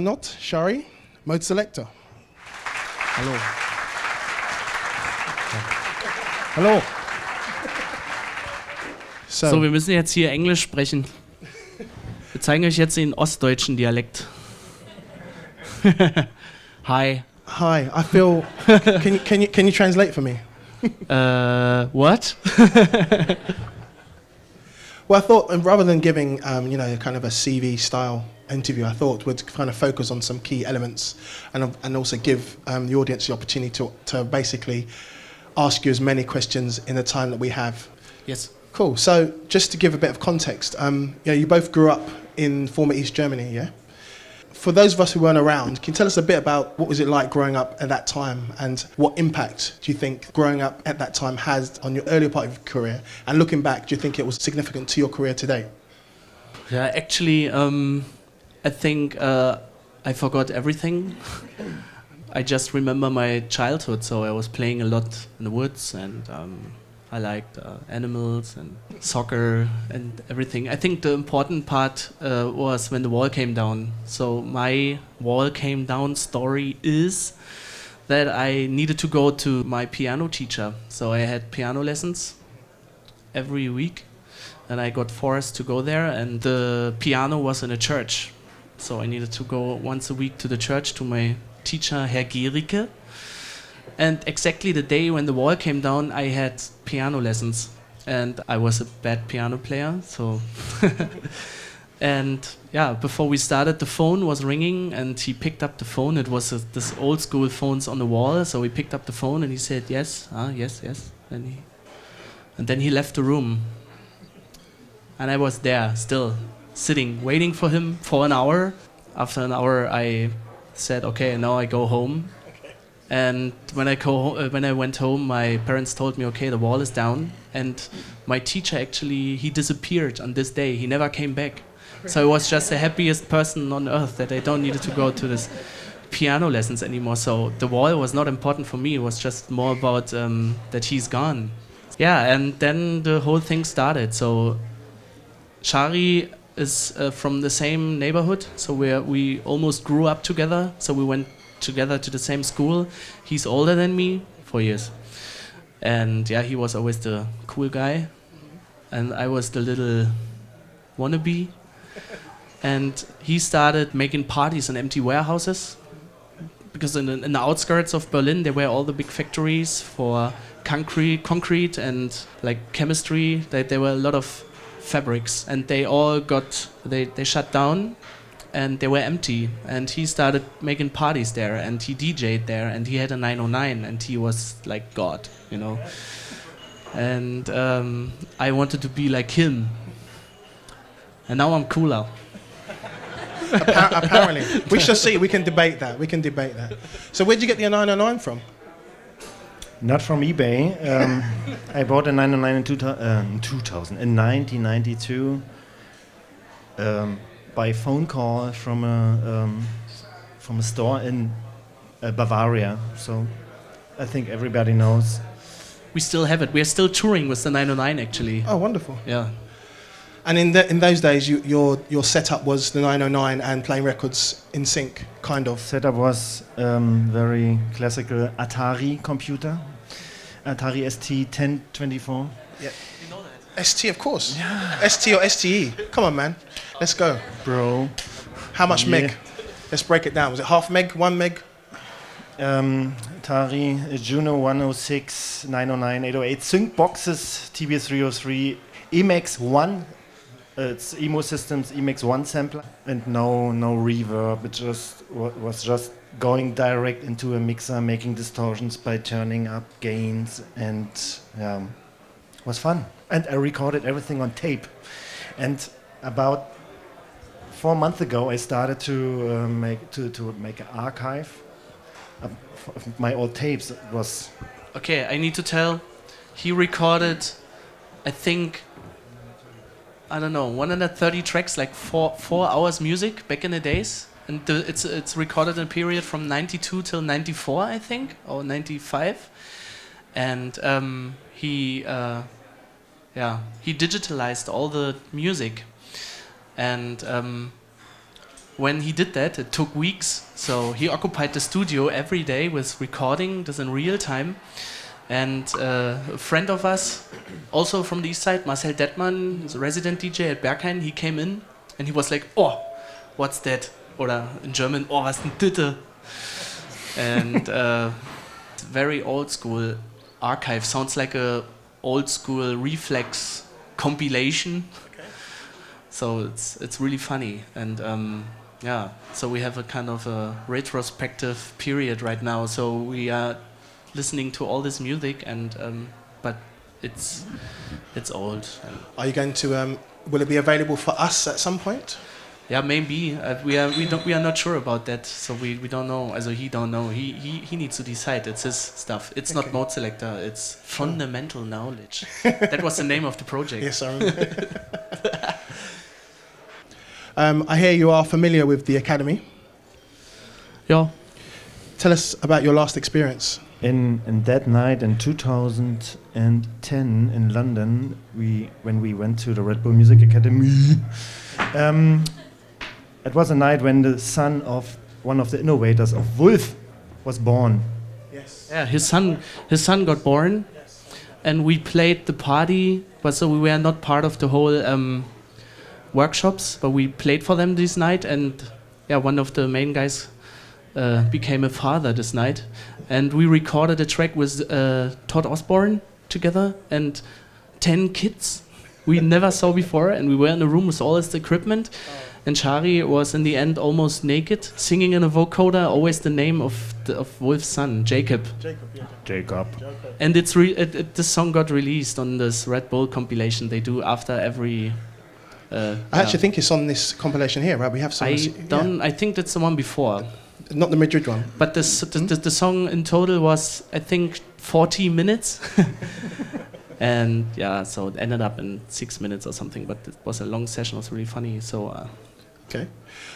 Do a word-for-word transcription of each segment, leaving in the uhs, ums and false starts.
Not Shari, Mode Selection. Hallo. Hallo. So. so, wir müssen jetzt hier Englisch sprechen. Wir zeigen euch jetzt den ostdeutschen Dialekt. Hi. Hi, I feel. Can you, can you, can you translate for me? uh, what? Well, I thought rather than giving, um, you know, kind of a C V style interview, I thought would kind of focus on some key elements and, and also give um, the audience the opportunity to, to basically ask you as many questions in the time that we have. Yes. Cool. So just to give a bit of context, um, you know, you both grew up in former East Germany, yeah? For those of us who weren't around, can you tell us a bit about what was it like growing up at that time and what impact do you think growing up at that time has on your earlier part of your career? And looking back, do you think it was significant to your career today? Yeah, actually, um I think uh, I forgot everything. I just remember my childhood, so I was playing a lot in the woods, and um, I liked uh, animals and soccer and everything. I think the important part uh, was when the wall came down. So my wall came down story is that I needed to go to my piano teacher. So I had piano lessons every week, and I got forced to go there, and the piano was in a church. So I needed to go once a week to the church to my teacher, Herr Gehricke. And exactly the day when the wall came down, I had piano lessons. And I was a bad piano player, so... And yeah, before we started, the phone was ringing, and he picked up the phone. It was a, this old school phones on the wall, so he picked up the phone and he said, yes, ah, yes, yes. And, he, and then he left the room. And I was there still, sitting, waiting for him for an hour. After an hour, I said, okay, now I go home. Okay. And when I, go, uh, when I went home, my parents told me, okay, the wall is down. And my teacher actually, he disappeared on this day. He never came back. So I was just the happiest person on earth that I don't needed to go to this piano lessons anymore. So the wall was not important for me. It was just more about um, that he's gone. Yeah, and then the whole thing started. So Shari is uh, from the same neighborhood, so we we almost grew up together, so we went together to the same school. He's older than me, four years. And yeah, he was always the cool guy, and I was the little wannabe. And he started making parties in empty warehouses, because in, in the outskirts of Berlin, there were all the big factories for concrete, concrete and like chemistry, that there were a lot of fabrics, and they all got they, they shut down, and they were empty, and he started making parties there, and he D J'd there, and he had a nine oh nine, and he was like God, you know. And um, I wanted to be like him, and now I'm cooler. Appar apparently we shall see. We can debate that, we can debate that. So where'd you get your nine oh nine from? Not from eBay. Um, I bought a nine oh nine in two thousand, in nineteen ninety-two, um, by phone call from a um, from a store in uh, Bavaria. So I think everybody knows. We still have it. We are still touring with the nine oh nine, actually. Oh, wonderful! Yeah. And in the, in those days, you, your your setup was the nine oh nine and playing records in sync, kind of. Setup was um, very classical Atari computer, Atari S T ten twenty-four. Yeah, you know that. S T, of course. Yeah. S T or S T E. Come on, man. Let's go, bro. How much yeah. meg? Let's break it down. Was it half meg, one meg? Um, Atari uh, Juno one oh six, nine oh nine, eight oh eight, sync boxes, T B three oh three, E M X one. Uh, it's Emo Systems E M X one sampler, and no no reverb. It just was just going direct into a mixer, making distortions by turning up gains, and um, was fun. And I recorded everything on tape. And about four months ago, I started to uh, make to, to make an archive of my old tapes. It was okay. I need to tell. He recorded, I think, I don't know, one hundred thirty tracks, like four four hours music back in the days. And the, it's it's recorded in a period from ninety-two till ninety-four, I think, or ninety-five. And um, he, uh, yeah, he digitalized all the music. And um, when he did that, it took weeks. So he occupied the studio every day with recording this in real time. And uh, a friend of us, also from the east side, Marcel Dettmann, is a resident D J at Berghain. He came in and he was like, "Oh, what's that?" Or in German, "Oh, was denn Ditte?" And uh, it's very old school archive. Sounds like a old school Reflex compilation. Okay. So it's it's really funny. And um, yeah, so we have a kind of a retrospective period right now. So we are listening to all this music, and um, but it's it's old. Are you going to? Um, will it be available for us at some point? Yeah, maybe. Uh, we are we don't we are not sure about that. So we, we don't know. Also he don't know. He he he needs to decide. It's his stuff. It's okay. Not Modeselektor. It's fundamental knowledge. That was the name of the project. Yes, I remember. um, I hear you are familiar with the academy. Yeah. Tell us about your last experience. In, in that night in two thousand ten in London, we when we went to the Red Bull Music Academy, um, it was a night when the son of one of the innovators of Wolf was born. Yes. Yeah, his son his son got born, yes. And we played the party, but so we were not part of the whole um, workshops, but we played for them this night, and yeah, one of the main guys uh, became a father this night. And we recorded a track with uh, Todd Osborne together and ten kids we never saw before. And we were in a room with all this equipment. Oh. And Shari was in the end almost naked, singing in a vocoder, always the name of, the, of Wolf's son, Jacob. Jacob, yeah. Jacob. Jacob. And it's re it, it, this song got released on this Red Bull compilation they do after every... Uh, I yeah. actually think it's on this compilation here, right? We have some... I, don't, yeah. I think that's the one before. Not the Madrid one. But this, the, the, the song in total was, I think, forty minutes. And yeah, so it ended up in six minutes or something. But it was a long session. It was really funny. So uh, okay.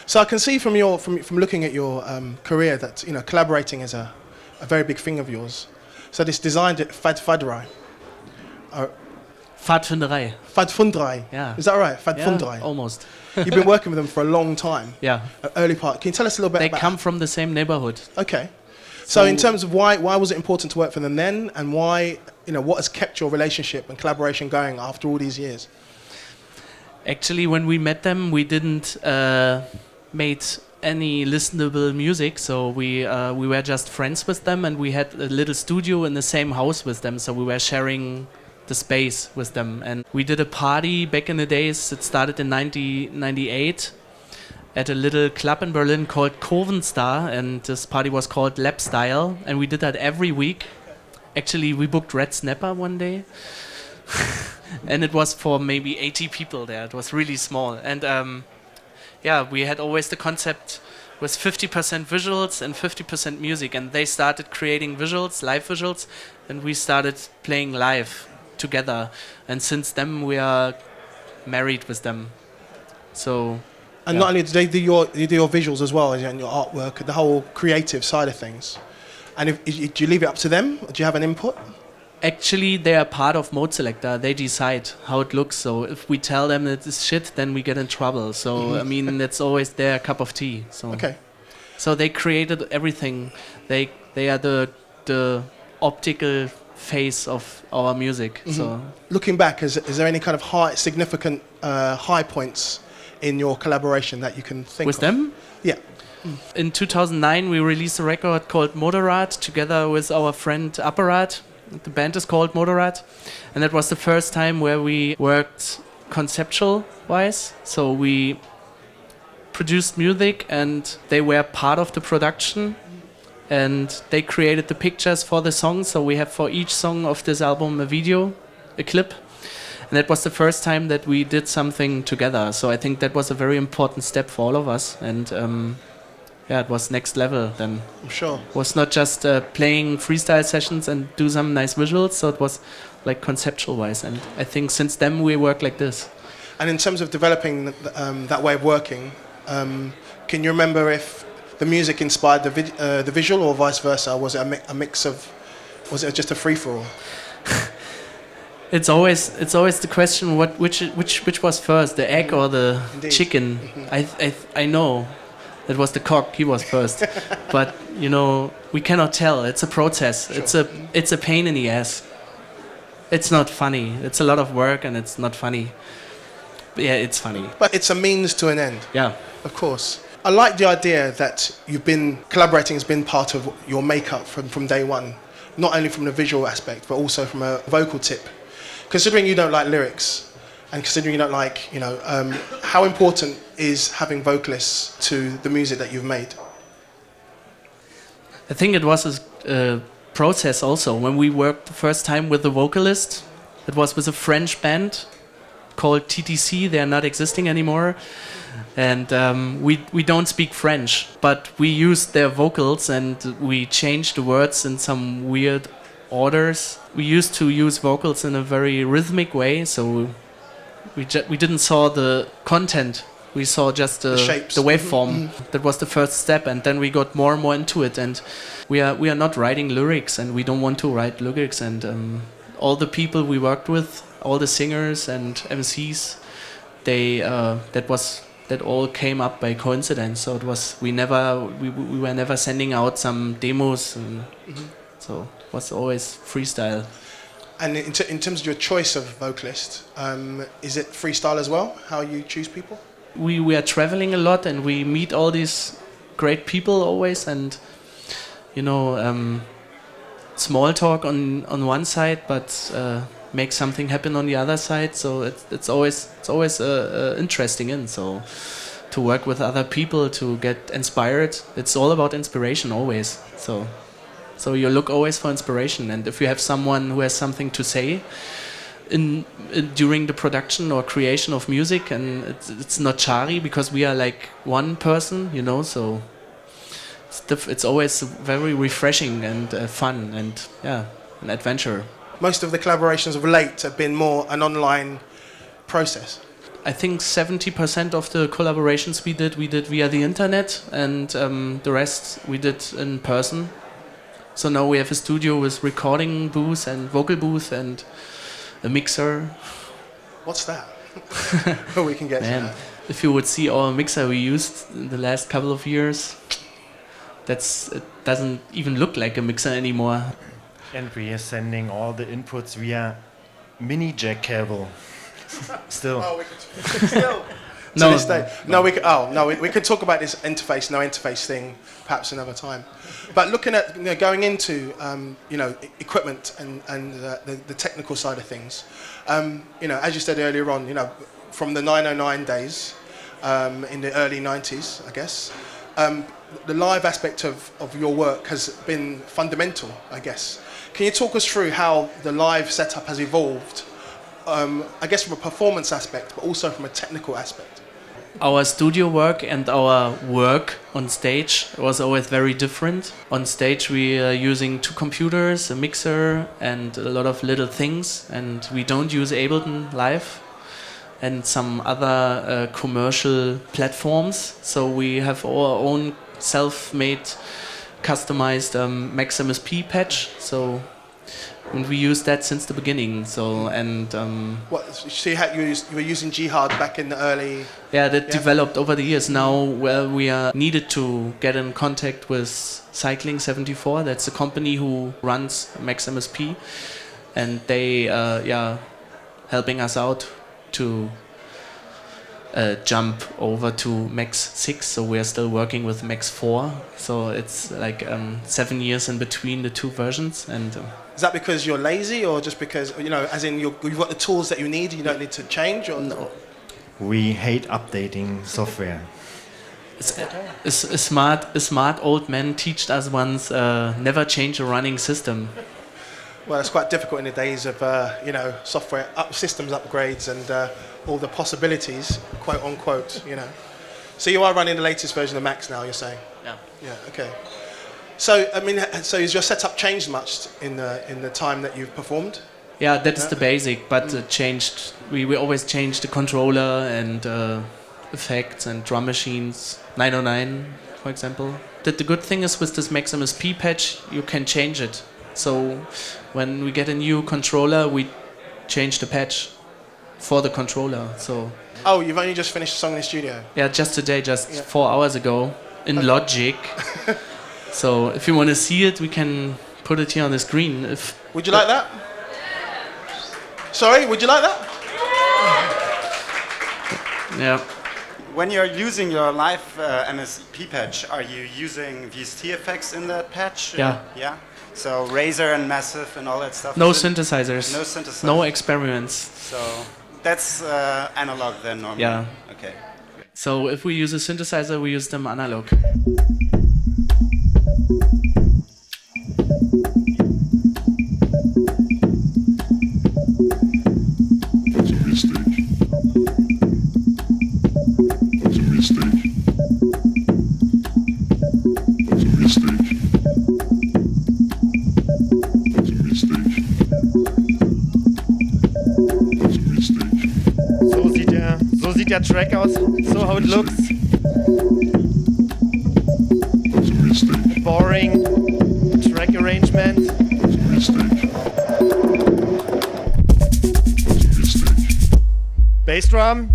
So I can see from your from from looking at your um, career that you know collaborating is a, a very big thing of yours. So this designed at FADFUNDRAI. Uh, FADFUNDRAI. FADFUNDRAI. Yeah. Is that right? FADFUNDRAI. Yeah, almost. You've been working with them for a long time. Yeah. Early part. Can you tell us a little bit about... They come from the same neighborhood. Okay. So, so in terms of why, why was it important to work for them then, and why, you know, what has kept your relationship and collaboration going after all these years? Actually, when we met them, we didn't uh, made any listenable music, so we, uh, we were just friends with them, and we had a little studio in the same house with them, so we were sharing the space with them. And we did a party back in the days. It started in nineteen ninety-eight at a little club in Berlin called Kovenstar, and this party was called Lab Style, and we did that every week. Actually, we booked Red Snapper one day and it was for maybe eighty people there. It was really small. And um, yeah, we had always the concept with fifty percent visuals and fifty percent music, and they started creating visuals, live visuals, and we started playing live together, and since then we are married with them. So, and yeah. Not only do they do your you do your visuals as well and your artwork, the whole creative side of things. And if, if, do you leave it up to them? Or do you have an input? Actually, they are part of Modeselektor. They decide how it looks. So if we tell them that it's shit, then we get in trouble. So I mean, that's always their cup of tea. So okay. So they created everything. They they are the the optical face of our music. Mm-hmm. So, looking back, is, is there any kind of high, significant uh, high points in your collaboration that you can think with of? Them? Yeah. Mm. In two thousand nine, we released a record called Moderat together with our friend Apparat. The band is called Motorrad, and that was the first time where we worked conceptual-wise. So we produced music, and they were part of the production. And they created the pictures for the songs, so we have for each song of this album a video, a clip. And that was the first time that we did something together. So I think that was a very important step for all of us. And um, yeah, it was next level then. I'm sure. It was not just uh, playing freestyle sessions and do some nice visuals. So it was like conceptual wise. And I think since then we work like this. And in terms of developing um, that way of working, um, can you remember if the music inspired the, vid uh, the visual or vice versa? Was it a, mi a mix of, was it just a free-for-all? It's always it's always the question what which which which was first, the egg or the Indeed. Chicken? Mm-hmm. I I I know it was the cock. He was first, but you know we cannot tell. It's a process. Sure. It's a it's a pain in the ass. It's not funny. It's a lot of work and it's not funny. But yeah, it's funny. But it's a means to an end. Yeah, of course. I like the idea that you've been collaborating has been part of your makeup from from day one, not only from the visual aspect but also from a vocal tip. Considering you don't like lyrics, and considering you don't like, you know, um, how important is having vocalists to the music that you've made? I think it was a uh, process also. When we worked the first time with the vocalist, it was with a French band called T T C. They are not existing anymore, and um, we we don't speak French, but we used their vocals and we changed the words in some weird orders. We used to use vocals in a very rhythmic way, so we ju we didn't saw the content, we saw just the, the, shapes. The waveform. Mm-hmm. That was the first step, and then we got more and more into it, and we are we are not writing lyrics, and we don't want to write lyrics, and um, all the people we worked with, all the singers and M Cs, they uh, that was that all came up by coincidence. So it was we never we, we were never sending out some demos, and mm-hmm. so was always freestyle. And in, t in terms of your choice of vocalist, um, is it freestyle as well, how you choose people? We, we are traveling a lot and we meet all these great people always, and you know, um, small talk on, on one side, but uh, make something happen on the other side. So it, it's always, it's always uh, uh, interesting in, so to work with other people, to get inspired. It's all about inspiration always. So. So you look always for inspiration, and if you have someone who has something to say in, in during the production or creation of music, and it's, it's not Shari, because we are like one person, you know, so it's, diff it's always very refreshing and uh, fun and, yeah, an adventure. Most of the collaborations of late have been more an online process. I think seventy percent of the collaborations we did, we did via the internet, and um, the rest we did in person. So now we have a studio with recording booth and vocal booth and a mixer. What's that? Oh, we can get Man, to that. If you would see our mixer we used in the last couple of years, that's it doesn't even look like a mixer anymore. And we are sending all the inputs via mini jack cable. Still. Oh, we can still. No, this day. no, no, we could, oh no, we, we could talk about this interface, no interface thing, perhaps another time. But looking at you know, going into um, you know equipment and and uh, the, the technical side of things, um, you know, as you said earlier on, you know, from the nine oh nine days, um, in the early nineties, I guess, um, the live aspect of of your work has been fundamental, I guess. Can you talk us through how the live setup has evolved? Um, I guess from a performance aspect, but also from a technical aspect. Our studio work and our work on stage was always very different. On stage we are using two computers, a mixer and a lot of little things, and we don't use Ableton Live and some other uh, commercial platforms. So we have our own self-made, customized um, Max M S P patch. So. And we used that since the beginning. So and um, what? So you, had, you, used, you were using Jihad back in the early. Yeah, that yeah. developed over the years. Now, well, we are needed to get in contact with Cycling seventy-four. That's the company who runs Max M S P, and they uh, yeah, helping us out to uh, jump over to Max six. So we are still working with Max four. So it's like um, seven years in between the two versions and. Uh, Is that because you're lazy, or just because, you know, as in you're, you've got the tools that you need and you don't need to change? Or no. We hate updating software. It's, okay. a, a, a, smart, a smart old man teached us once, uh, never change a running system. Well, it's quite difficult in the days of uh, you know, software up, systems upgrades and uh, all the possibilities, quote unquote. You know, so you are running the latest version of Max now. You're saying? Yeah. Yeah. Okay. So I mean, so has your setup changed much in the in the time that you've performed? Yeah, that is yeah. the basic, but mm. it changed. We we always change the controller and uh, effects and drum machines. nine oh nine, for example. That the good thing is with this Max M S P patch, you can change it. So when we get a new controller, we change the patch for the controller. So. Oh, you've only just finished a song in the studio. Yeah, just today, just yeah. four hours ago in okay. Logic. So if you want to see it, we can put it here on the screen. If would you like that? Sorry, would you like that? Yeah. When you're using your live uh, M S P patch, are you using V S T effects in that patch? Yeah. Yeah. So Razer and Massive and all that stuff. No synthesizers. No synthesizers. No experiments. So that's uh, analog then normally. Yeah. Okay. So if we use a synthesizer, we use them analog. Der Track aus, so how it looks. Boring track arrangement. Bass drum.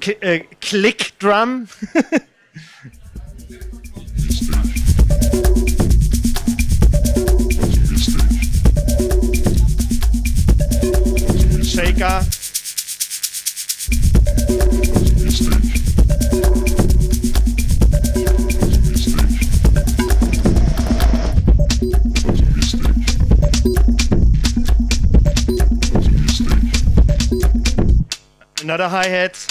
K uh, click drum. Shaker. Another hi-hat.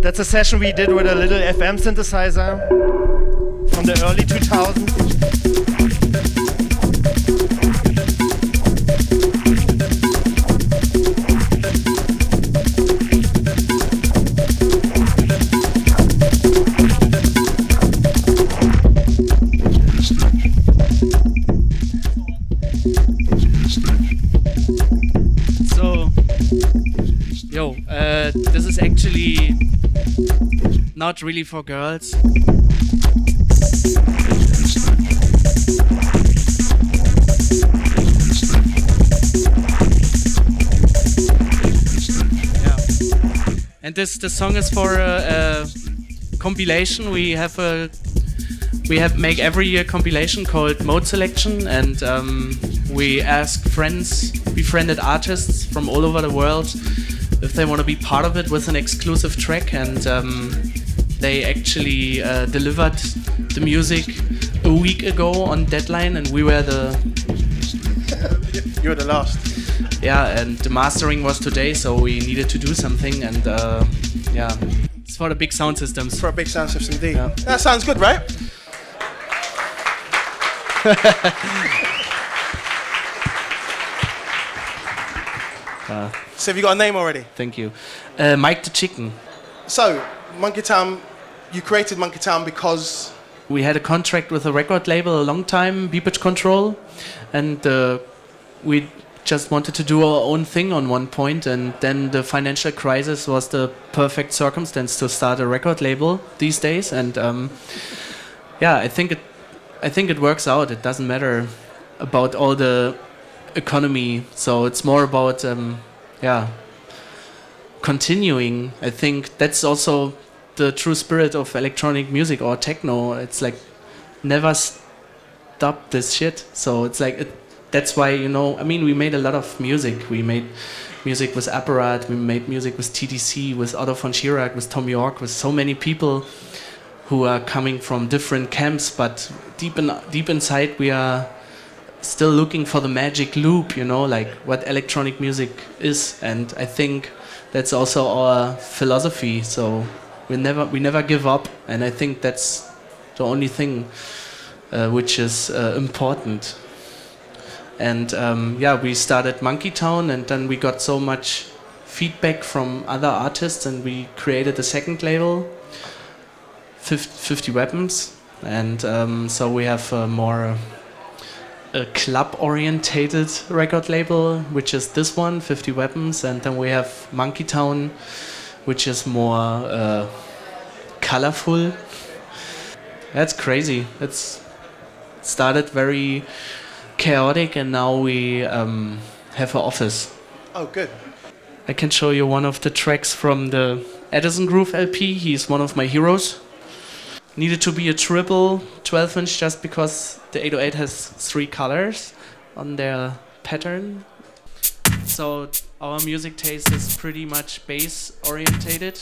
That's a session we did with a little F M synthesizer from the early two thousands. So, yo, uh, this is actually not really for girls. Yeah. And this the song is for a, a compilation. We have a we have make every year compilation called Mode Selection, and um, we ask friends, befriended artists from all over the world, if they want to be part of it with an exclusive track, and um, they actually uh, delivered the music a week ago on deadline, and we were the... You were the last. Yeah, and the mastering was today, so we needed to do something, and uh, yeah, it's for the big sound systems. For a big sound system, indeed. Yeah. That sounds good, right? uh, so have you got a name already? Thank you. Uh, Mike the Chicken. So, Monkeytown... You created Monkeytown because... We had a contract with a record label a long time, Bpitch Control, and uh, we just wanted to do our own thing on one point, and then the financial crisis was the perfect circumstance to start a record label these days, and um, yeah, I think, it, I think it works out. It doesn't matter about all the economy, so it's more about um, yeah, continuing. I think that's also the true spirit of electronic music or techno. It's like never stop this shit. So it's like it, that's why, you know, I mean, we made a lot of music. We made music with Apparat, we made music with T T C, with Otto von Schirach, with Tom York, with so many people, who are coming from different camps, but deep in, deep inside we are still looking for the magic loop, you know, like what electronic music is. And I think that's also our philosophy. So we never we never give up, and I think that's the only thing uh, which is uh, important. And um, yeah, we started Monkeytown, and then we got so much feedback from other artists, and we created a second label, fifty Weapons, and um, so we have a more a club-orientated record label, which is this one, fifty Weapons, and then we have Monkeytown, which is more uh, colorful. That's crazy. It's started very chaotic, and now we um, have an office. Oh, good. I can show you one of the tracks from the Edison Groove L P. He's one of my heroes. Needed to be a triple twelve inch just because the eight oh eight has three colors on their pattern. So our music taste is pretty much bass orientated.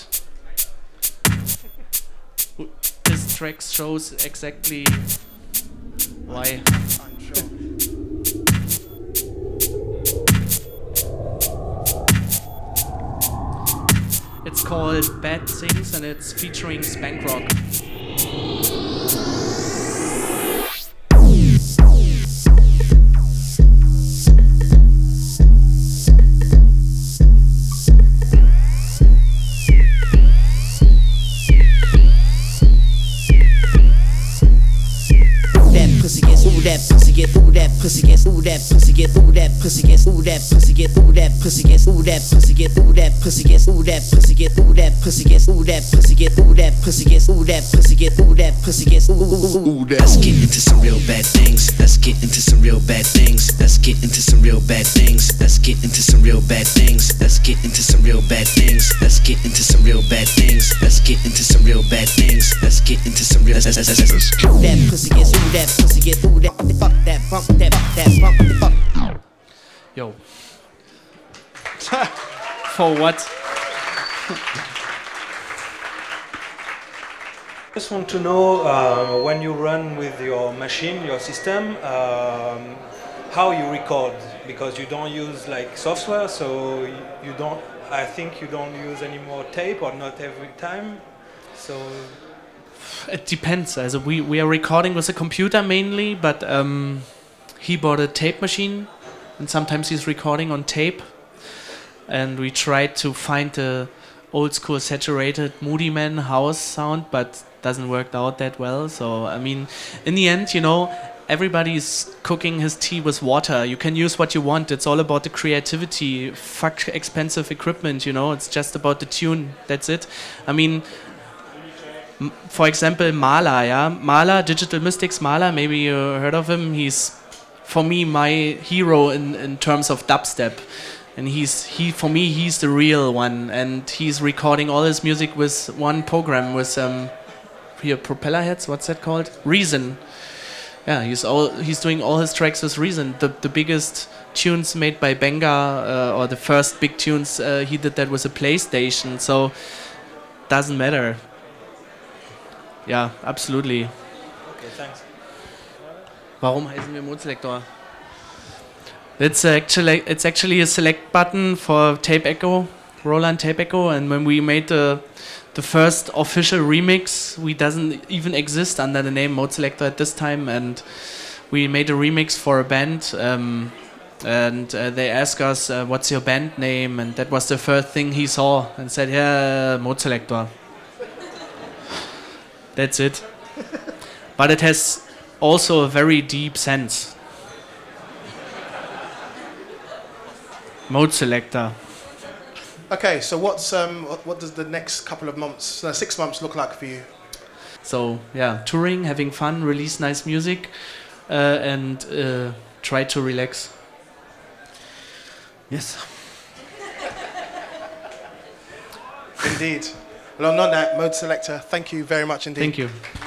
This track shows exactly why. It's called Bad Things, and it's featuring Spank Rock. Pussy gets ooh that pussy get ooh that pussy gets ooh that pussy get ooh that pussy gets ooh that pussy get ooh that pussy gets ooh that pussy get ooh that pussy gets ooh that pussy get ooh that pussy gets ooh that pussy get ooh that pussy gets ooh that. Let's get into some real bad things. Let's get into some real bad things. Let's get into some real bad things. Let's get into some real bad things. Let's get into some real bad things. Let's get into some real bad things. Let's get into some real bad things. Let's get into some real bad things. That pussy gets ooh that pussy get ooh that fuck that fuck that. Yo. For what? Just want to know uh, when you run with your machine, your system, um, how you record, because you don't use like software, so you don't. I think you don't use any more tape, or not every time. So it depends. As we we are recording with a computer mainly, but. Um, He bought a tape machine, and sometimes he's recording on tape. And we tried to find the old school saturated Moody Man house sound, but doesn't work out that well. So, I mean, in the end, you know, everybody's cooking his tea with water. You can use what you want. It's all about the creativity. Fuck expensive equipment, you know. It's just about the tune. That's it. I mean, m for example, Mala, yeah. Mala, Digital Mystics Mala, maybe you heard of him. He's for me my hero in, in terms of dubstep, and he's he for me he's the real one, and he's recording all his music with one program, with um here propeller heads, what's that called, Reason. Yeah, he's all he's doing all his tracks with Reason, the the biggest tunes made by Benga, uh, or the first big tunes, uh, he did that with a PlayStation. So doesn't matter. Yeah, absolutely. Okay, thanks. Warum heißen wir Modeselektor? It's actually it's actually a select button for tape echo, Roland tape echo. And when we made the the first official remix, we doesn't even exist under the name Modeselektor at this time. And we made a remix for a band, um, and uh, they asked us, uh, "What's your band name?" And that was the first thing he saw and said, "Yeah, Modeselektor." That's it. But it has also a very deep sense. Mode Selector. Okay, so what's um, what does the next couple of months, uh, six months look like for you? So yeah, touring, having fun, release nice music, uh, and uh, try to relax. Yes. Indeed. Well, on that, Mode Selector, thank you very much indeed. Thank you.